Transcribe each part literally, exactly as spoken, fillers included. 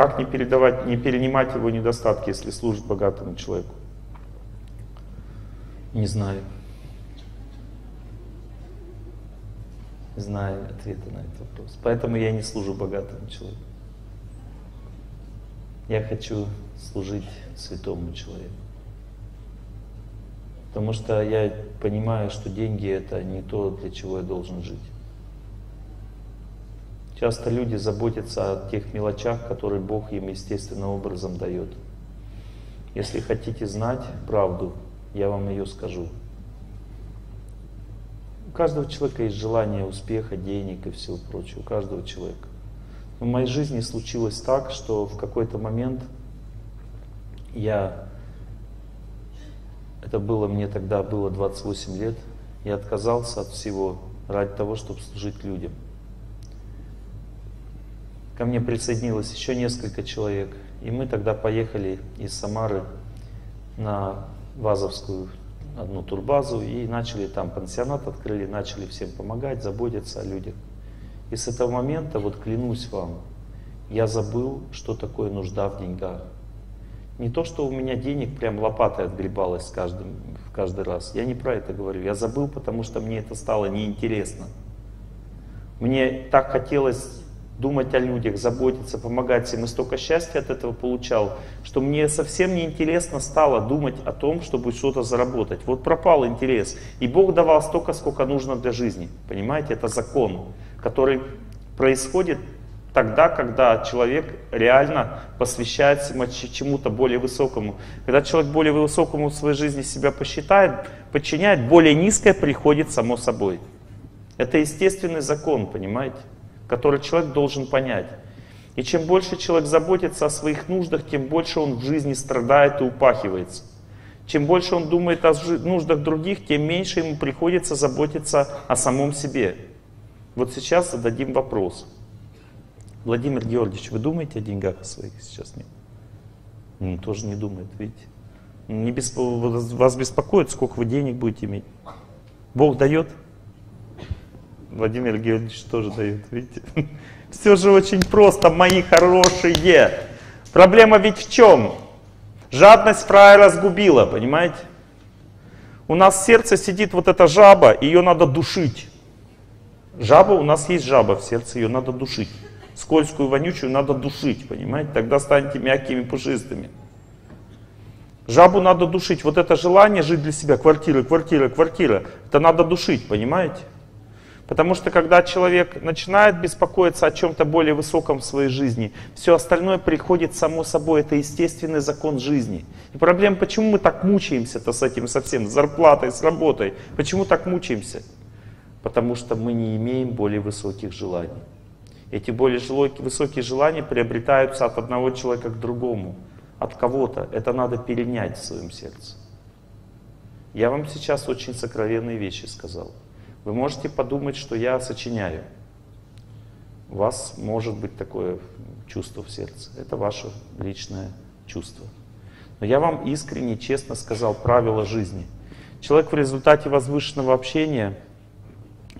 Как не передавать, не перенимать его недостатки, если служит богатому человеку? Не знаю. Не знаю ответа на этот вопрос. Поэтому я не служу богатому человеку. Я хочу служить святому человеку. Потому что я понимаю, что деньги — это не то, для чего я должен жить. Часто люди заботятся о тех мелочах, которые Бог им естественным образом дает. Если хотите знать правду, я вам ее скажу. У каждого человека есть желание успеха, денег и всего прочего. У каждого человека. В моей жизни случилось так, что в какой-то момент я... Это было мне тогда, было двадцать восемь лет. Я отказался от всего ради того, чтобы служить людям. Ко мне присоединилось еще несколько человек. И мы тогда поехали из Самары на Вазовскую одну турбазу и начали там пансионат открыли, начали всем помогать, заботиться о людях. И с этого момента, вот клянусь вам, я забыл, что такое нужда в деньгах. Не то, что у меня денег прям лопатой отгребалось каждый, каждый раз. Я не про это говорю. Я забыл, потому что мне это стало неинтересно. Мне так хотелось думать о людях, заботиться, помогать всем. И столько счастья от этого получал, что мне совсем неинтересно стало думать о том, чтобы что-то заработать. Вот пропал интерес. И Бог давал столько, сколько нужно для жизни. Понимаете, это закон, который происходит тогда, когда человек реально посвящается чему-то более высокому. Когда человек более высокому в своей жизни себя посчитает, подчиняет, более низкое приходит само собой. Это естественный закон, понимаете, который человек должен понять. И чем больше человек заботится о своих нуждах, тем больше он в жизни страдает и упахивается. Чем больше он думает о нуждах других, тем меньше ему приходится заботиться о самом себе. Вот сейчас зададим вопрос. Владимир Георгиевич, вы думаете о деньгах своих сейчас? Нет? Он тоже не думает, видите? Не бесп... Вас беспокоит, сколько вы денег будете иметь? Бог дает? Владимир Георгиевич тоже дает, видите? Все же очень просто, мои хорошие. Проблема ведь в чем? Жадность фраера сгубила, понимаете? У нас в сердце сидит вот эта жаба, ее надо душить. Жаба, у нас есть жаба в сердце, ее надо душить. Скользкую, вонючую надо душить, понимаете? Тогда станете мягкими, пушистыми. Жабу надо душить. Вот это желание жить для себя, квартира, квартира, квартира, это надо душить, понимаете? Потому что когда человек начинает беспокоиться о чем-то более высоком в своей жизни, все остальное приходит само собой, это естественный закон жизни. И проблема, почему мы так мучаемся-то с этим совсем, с зарплатой, с работой? Почему так мучаемся? Потому что мы не имеем более высоких желаний. Эти более высокие желания приобретаются от одного человека к другому, от кого-то. Это надо перенять в своем сердце. Я вам сейчас очень сокровенные вещи сказал. Вы можете подумать, что я сочиняю. У вас может быть такое чувство в сердце. Это ваше личное чувство. Но я вам искренне, честно сказал правила жизни. Человек в результате возвышенного общения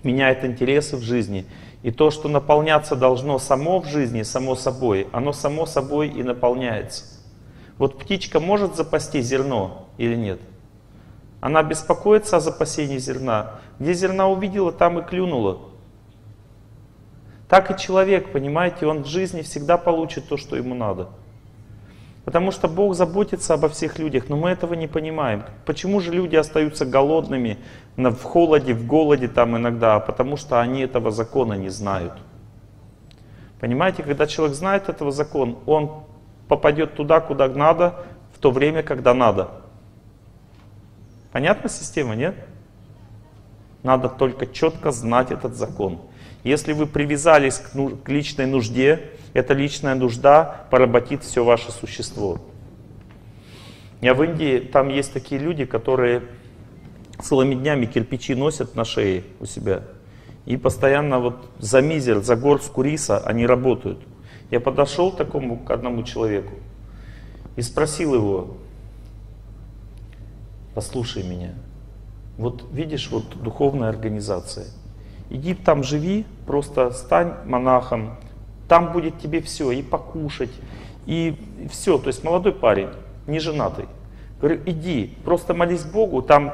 меняет интересы в жизни. И то, что наполняться должно само в жизни, само собой, оно само собой и наполняется. Вот птичка может запасти зерно или нет? Она беспокоится о запасении зерна. Где зерна увидела, там и клюнула. Так и человек, понимаете, он в жизни всегда получит то, что ему надо. Потому что Бог заботится обо всех людях, но мы этого не понимаем. Почему же люди остаются голодными, в холоде, в голоде там иногда? Потому что они этого закона не знают. Понимаете, когда человек знает этого закона, он попадет туда, куда надо, в то время, когда надо. Понятна система, нет? Надо только четко знать этот закон. Если вы привязались к личной нужде, эта личная нужда поработит все ваше существо. Я в Индии, там есть такие люди, которые целыми днями кирпичи носят на шее у себя. И постоянно вот за мизер, за горстку риса они работают. Я подошел к такому, к одному человеку и спросил его: послушай меня, вот видишь, вот духовная организация. Иди там живи, просто стань монахом, там будет тебе все, и покушать, И все, то есть молодой парень, не женатый. Говорю, иди, просто молись Богу, там,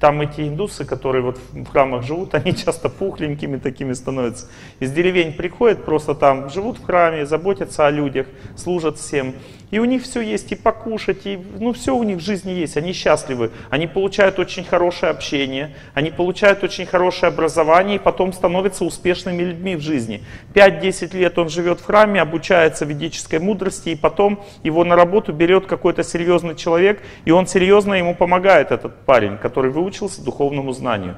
там эти индусы, которые вот в храмах живут, они часто пухленькими такими становятся. Из деревень приходят, просто там живут в храме, заботятся о людях, служат всем. И у них все есть, и покушать, и ну все у них в жизни есть, они счастливы. Они получают очень хорошее общение, они получают очень хорошее образование, и потом становятся успешными людьми в жизни. пять-десять лет он живет в храме, обучается ведической мудрости, и потом его на работу берет какой-то серьезный человек, и он серьезно ему помогает, этот парень, который выучился духовному знанию.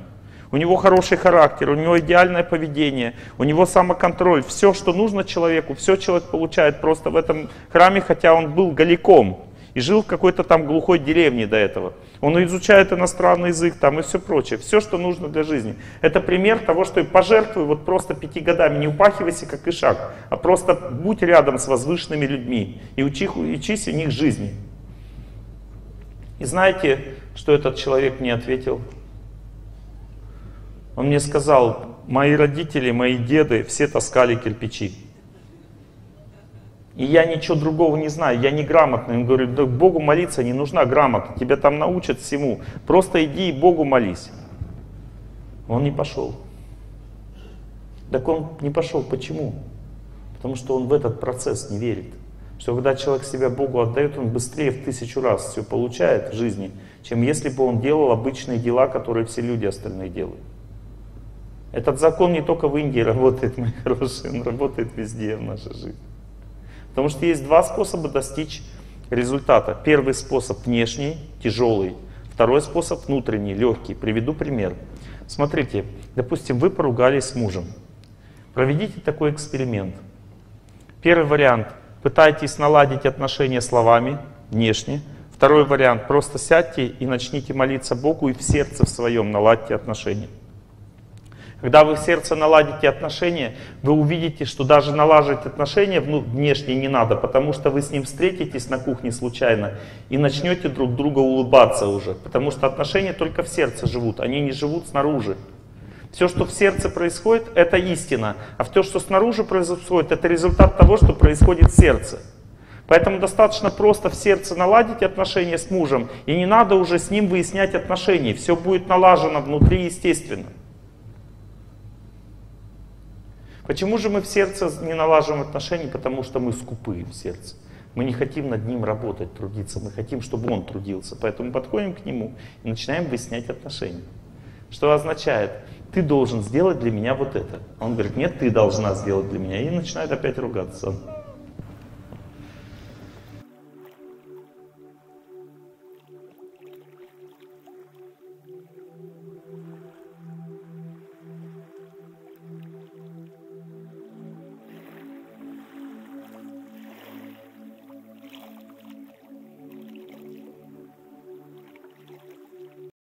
У него хороший характер, у него идеальное поведение, у него самоконтроль. Все, что нужно человеку, все человек получает просто в этом храме, хотя он был голиком и жил в какой-то там глухой деревне до этого. Он изучает иностранный язык там и все прочее. Все, что нужно для жизни. Это пример того, что и пожертвуй вот просто пяти годами, не упахивайся как ишак, а просто будь рядом с возвышенными людьми и учи, учись у них жизни. И знаете, что этот человек мне ответил? Он мне сказал, мои родители, мои деды все таскали кирпичи. И я ничего другого не знаю, я неграмотный. Он говорит, да Богу молиться не нужна грамота, тебя там научат всему. Просто иди и Богу молись. Он не пошел. Так он не пошел. Почему? Потому что он в этот процесс не верит. Что когда человек себя Богу отдает, он быстрее в тысячу раз все получает в жизни, чем если бы он делал обычные дела, которые все люди остальные делают. Этот закон не только в Индии работает, мои хорошие, он работает везде в нашей жизни. Потому что есть два способа достичь результата. Первый способ внешний, тяжелый. Второй способ внутренний, легкий. Приведу пример. Смотрите, допустим, вы поругались с мужем. Проведите такой эксперимент. Первый вариант. Пытайтесь наладить отношения словами, внешне. Второй вариант. Просто сядьте и начните молиться Богу и в сердце в своем наладьте отношения. Когда вы в сердце наладите отношения, вы увидите, что даже налаживать отношения внешне не надо, потому что вы с ним встретитесь на кухне случайно и начнете друг друга улыбаться уже, потому что отношения только в сердце живут, они не живут снаружи. Все, что в сердце происходит, это истина, а все, что снаружи происходит, это результат того, что происходит в сердце. Поэтому достаточно просто в сердце наладить отношения с мужем, и не надо уже с ним выяснять отношения, все будет налажено внутри естественно. Почему же мы в сердце не налаживаем отношения? Потому что мы скупы в сердце. Мы не хотим над ним работать, трудиться. Мы хотим, чтобы он трудился. Поэтому подходим к нему и начинаем выяснять отношения. Что означает, ты должен сделать для меня вот это. Он говорит, нет, ты должна сделать для меня. И начинает опять ругаться.